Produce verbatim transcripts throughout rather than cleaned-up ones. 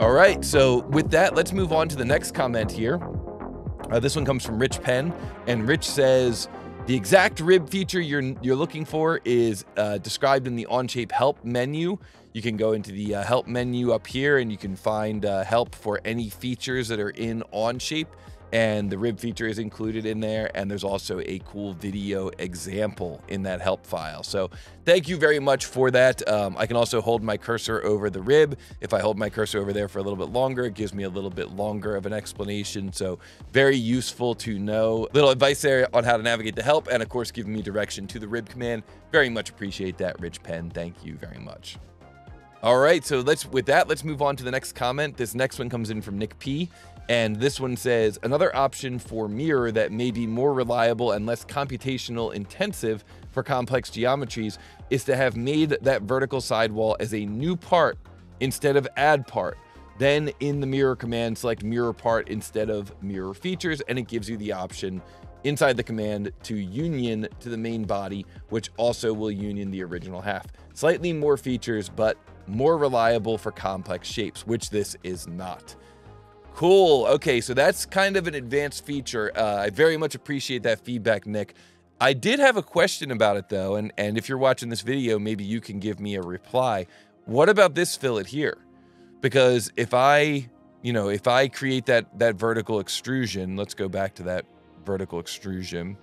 All right, so with that, let's move on to the next comment here. Uh, this one comes from Rich Penn, and Rich says, the exact rib feature you're you're looking for is uh, described in the Onshape help menu. You can go into the uh, help menu up here, and you can find uh, help for any features that are in Onshape, and the rib feature is included in there, and there's also a cool video example in that help file. So thank you very much for that. Um, I can also hold my cursor over the rib. If I hold my cursor over there for a little bit longer, it gives me a little bit longer of an explanation. So very useful to know. Little advice there on how to navigate the help, and of course, giving me direction to the rib command. Very much appreciate that, Rich Penn. Thank you very much. All right, so let's with that, let's move on to the next comment. This next one comes in from Nick P, and this one says, another option for mirror that may be more reliable and less computational intensive for complex geometries is to have made that vertical sidewall as a new part instead of add part. Then in the mirror command, select mirror part instead of mirror features, and it gives you the option inside the command to union to the main body, which also will union the original half. Slightly more features, but more reliable for complex shapes, which this is not. Cool. Okay, so that's kind of an advanced feature. Uh, I very much appreciate that feedback, Nick. I did have a question about it, though, and, and if you're watching this video, maybe you can give me a reply. What about this fillet here? Because if I, you know, if I create that, that vertical extrusion, let's go back to that vertical extrusion.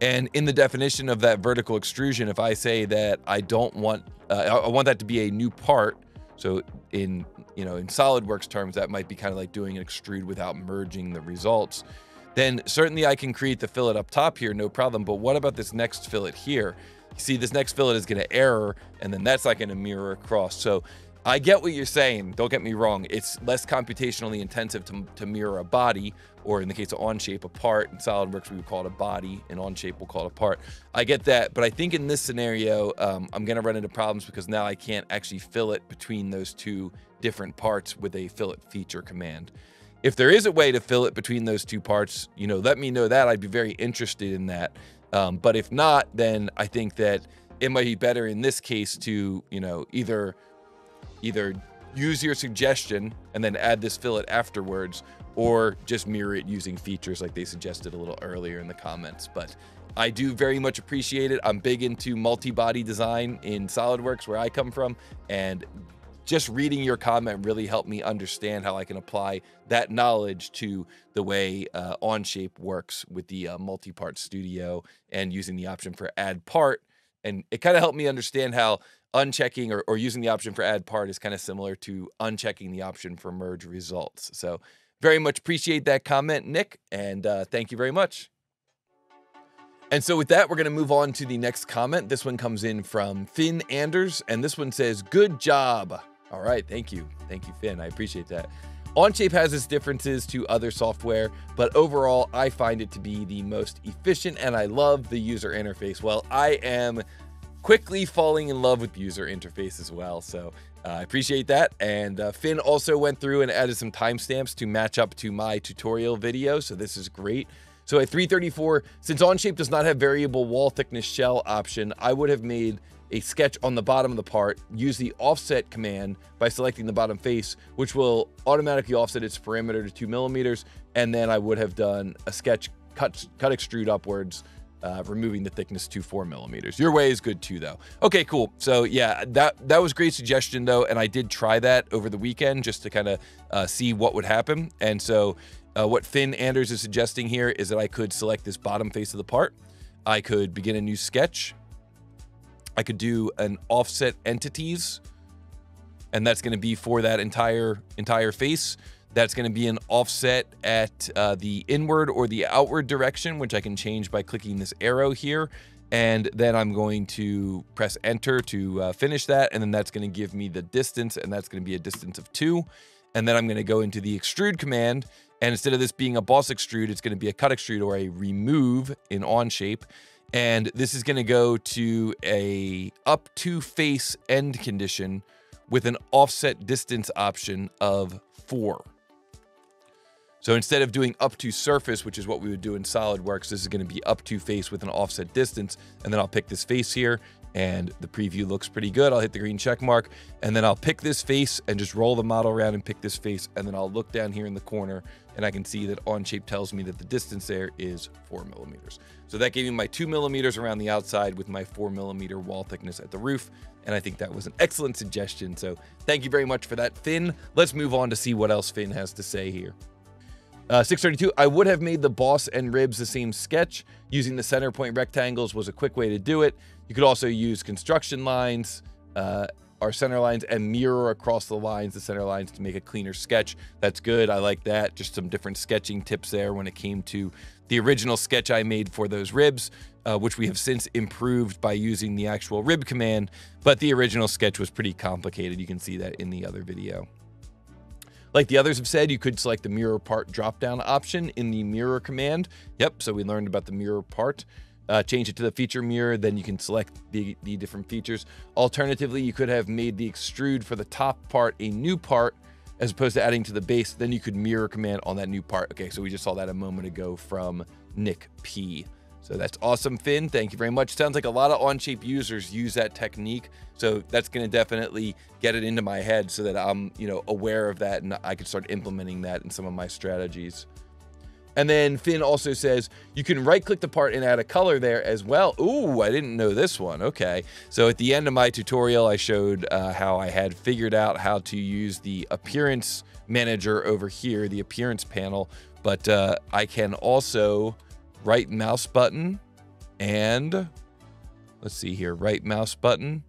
And in the definition of that vertical extrusion, if I say that I don't want, uh, I want that to be a new part. So in, you know, in SolidWorks terms, that might be kind of like doing an extrude without merging the results. Then certainly I can create the fillet up top here, no problem. But what about this next fillet here? You see, this next fillet is going to error, and then that's not going to mirror across. So I get what you're saying. Don't get me wrong. It's less computationally intensive to, to mirror a body, or in the case of Onshape, a part. In SolidWorks, we would call it a body, and Onshape we'll call it a part. I get that, but I think in this scenario, um, I'm gonna run into problems because now I can't actually fillet between those two different parts with a fillet feature command. If there is a way to fillet between those two parts, you know, let me know that. I'd be very interested in that. Um, but if not, then I think that it might be better in this case to, you know, either Either use your suggestion and then add this fillet afterwards, or just mirror it using features like they suggested a little earlier in the comments. But I do very much appreciate it. I'm big into multi-body design in SolidWorks, where I come from, and just reading your comment really helped me understand how I can apply that knowledge to the way uh, Onshape works with the uh, multi-part studio and using the option for add part. And it kind of helped me understand how unchecking or, or using the option for add part is kind of similar to unchecking the option for merge results. So very much appreciate that comment, Nick, and uh, thank you very much. And so with that, we're going to move on to the next comment. This one comes in from Finn Anders, and this one says, good job. All right, thank you. Thank you, Finn. I appreciate that. Onshape has its differences to other software, but overall, I find it to be the most efficient, and I love the user interface. Well, I am quickly falling in love with user interface as well. So uh, I appreciate that. And uh, Finn also went through and added some timestamps to match up to my tutorial video. So this is great. So at three thirty-four, since Onshape does not have variable wall thickness shell option, I would have made a sketch on the bottom of the part, use the offset command by selecting the bottom face, which will automatically offset its perimeter to two millimeters. And then I would have done a sketch cut, cut extrude upwards, Uh, removing the thickness to four millimeters. Your way is good too, though. Okay, cool. So yeah, that that was a great suggestion though, and I did try that over the weekend just to kind of uh, see what would happen. And so uh, what Finn Anders is suggesting here is that I could select this bottom face of the part. I could begin a new sketch. I could do an offset entities, and that's going to be for that entire entire face. That's going to be an offset at uh, the inward or the outward direction, which I can change by clicking this arrow here. And then I'm going to press enter to uh, finish that. And then that's going to give me the distance, and that's going to be a distance of two. And then I'm going to go into the extrude command. And instead of this being a boss extrude, it's going to be a cut extrude or a remove in Onshape. And this is going to go to a up to face end condition with an offset distance option of four. So instead of doing up to surface, which is what we would do in SolidWorks, this is going to be up to face with an offset distance. And then I'll pick this face here, and the preview looks pretty good. I'll hit the green check mark, and then I'll pick this face and just roll the model around and pick this face, and then I'll look down here in the corner and I can see that Onshape tells me that the distance there is four millimeters. So that gave me my two millimeters around the outside with my four millimeter wall thickness at the roof, and I think that was an excellent suggestion. So thank you very much for that, Finn. Let's move on to see what else Finn has to say here. Uh, six thirty-two, I would have made the boss and ribs the same sketch. Using the center point rectangles was a quick way to do it. You could also use construction lines, uh, our center lines, and mirror across the lines, the center lines, to make a cleaner sketch. That's good. I like that. Just some different sketching tips there when it came to the original sketch I made for those ribs, uh, which we have since improved by using the actual rib command. But the original sketch was pretty complicated. You can see that in the other video. Like the others have said, you could select the mirror part drop-down option in the mirror command. Yep, so we learned about the mirror part. Uh, change it to the feature mirror, then you can select the, the different features. Alternatively, you could have made the extrude for the top part a new part as opposed to adding to the base. Then you could mirror command on that new part. Okay, so we just saw that a moment ago from Nick P. So that's awesome, Finn. Thank you very much. Sounds like a lot of Onshape users use that technique. So that's going to definitely get it into my head so that I'm, you know, aware of that and I can start implementing that in some of my strategies. And then Finn also says you can right-click the part and add a color there as well. Ooh, I didn't know this one. Okay. So at the end of my tutorial, I showed uh, how I had figured out how to use the appearance manager over here, the appearance panel. But uh, I can also right mouse button and let's see here, right mouse button.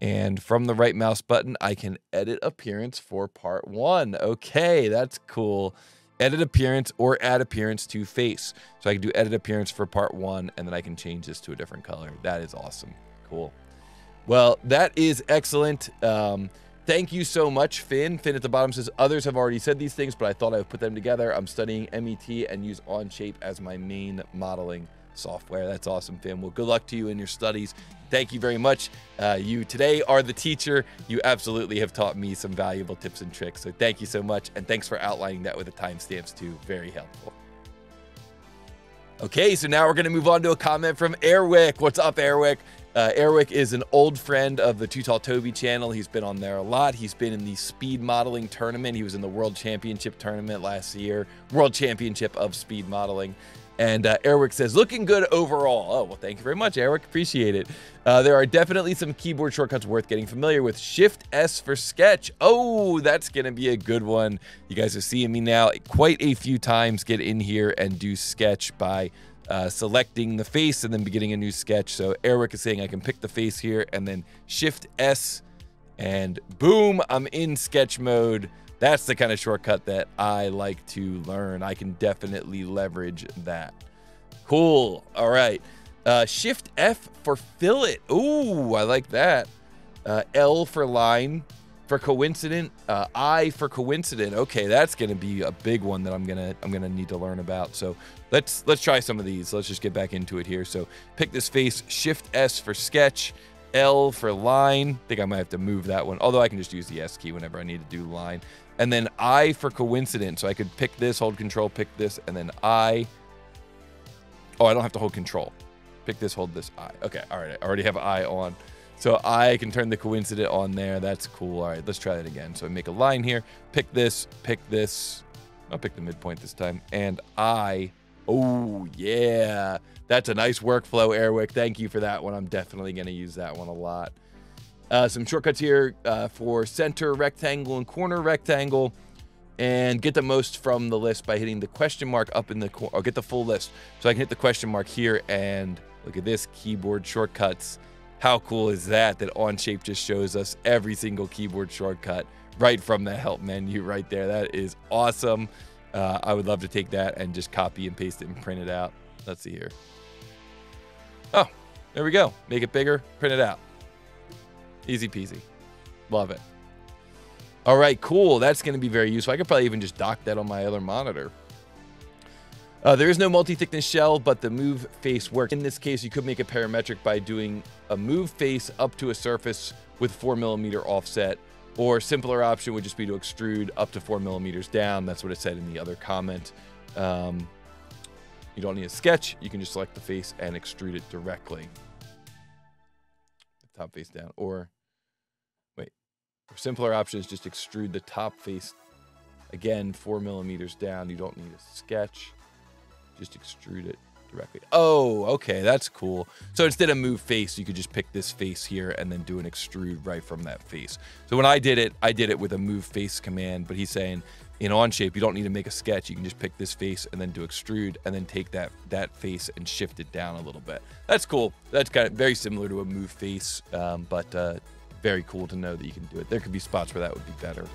And from the right mouse button, I can edit appearance for part one. Okay, that's cool. Edit appearance or add appearance to face. So I can do edit appearance for part one, and then I can change this to a different color. That is awesome. Cool. Well, that is excellent. Um, Thank you so much, Finn. Finn at the bottom says, others have already said these things, but I thought I would put them together. I'm studying M E T and use Onshape as my main modeling software. That's awesome, Finn. Well, good luck to you in your studies. Thank you very much. Uh, you today are the teacher. You absolutely have taught me some valuable tips and tricks. So thank you so much. And thanks for outlining that with the timestamps too. Very helpful. Okay, so now we're going to move on to a comment from Erwick. What's up, Erwick? Uh, Erwick is an old friend of the Too Tall Toby channel. He's been on there a lot. He's been in the speed modeling tournament. He was in the World Championship tournament last year, World Championship of Speed Modeling. And uh, Erwick says, looking good overall. Oh, well, thank you very much, Erwick. Appreciate it. Uh, there are definitely some keyboard shortcuts worth getting familiar with. Shift S for sketch. Oh, that's going to be a good one. You guys are seeing me now quite a few times get in here and do sketch by uh, selecting the face and then beginning a new sketch. So Erwick is saying I can pick the face here and then Shift S and boom, I'm in sketch mode. That's the kind of shortcut that I like to learn. I can definitely leverage that. Cool. All right. Uh, Shift F for fillet. Ooh, I like that. Uh, L for line, for coincident. Uh, I for coincident. Okay, that's going to be a big one that I'm gonna I'm gonna need to learn about. So let's let's try some of these. Let's just get back into it here. So pick this face. Shift S for sketch. L for line. I think I might have to move that one, although I can just use the S key whenever I need to do line. And then I for coincidence. So I could pick this, hold control, pick this, and then I. Oh, I don't have to hold control. Pick this, hold this, I. Okay, all right, I already have I on. So I can turn the coincident on there. That's cool. All right, let's try that again. So I make a line here, pick this, pick this. I'll pick the midpoint this time, and I. Oh, yeah. That's a nice workflow, Erwick. Thank you for that one. I'm definitely going to use that one a lot. Uh, some shortcuts here uh, for center rectangle and corner rectangle. And get the most from the list by hitting the question mark up in the corner. I'll get the full list. So I can hit the question mark here and look at this, keyboard shortcuts. How cool is that? That Onshape just shows us every single keyboard shortcut right from the help menu right there. That is awesome. Uh, I would love to take that and just copy and paste it and print it out. Let's see here. Oh, there we go. Make it bigger, print it out. Easy peasy. Love it. All right, cool. That's going to be very useful. I could probably even just dock that on my other monitor. Uh, there is no multi-thickness shell, but the move face works. In this case, you could make it parametric by doing a move face up to a surface with four millimeter offset. Or simpler option would just be to extrude up to four millimeters down. That's what it said in the other comment. Um, you don't need a sketch. You can just select the face and extrude it directly. top face down, or wait, a simpler option is just extrude the top face again four millimeters down. You don't need a sketch, just extrude it directly. Oh, okay, that's cool. So instead of move face, you could just pick this face here and then do an extrude right from that face. So when I did it, I did it with a move face command, but he's saying in Onshape, you don't need to make a sketch. You can just pick this face and then do extrude and then take that that face and shift it down a little bit. That's cool. That's kind of very similar to a move face, um, but uh, very cool to know that you can do it. There could be spots where that would be better.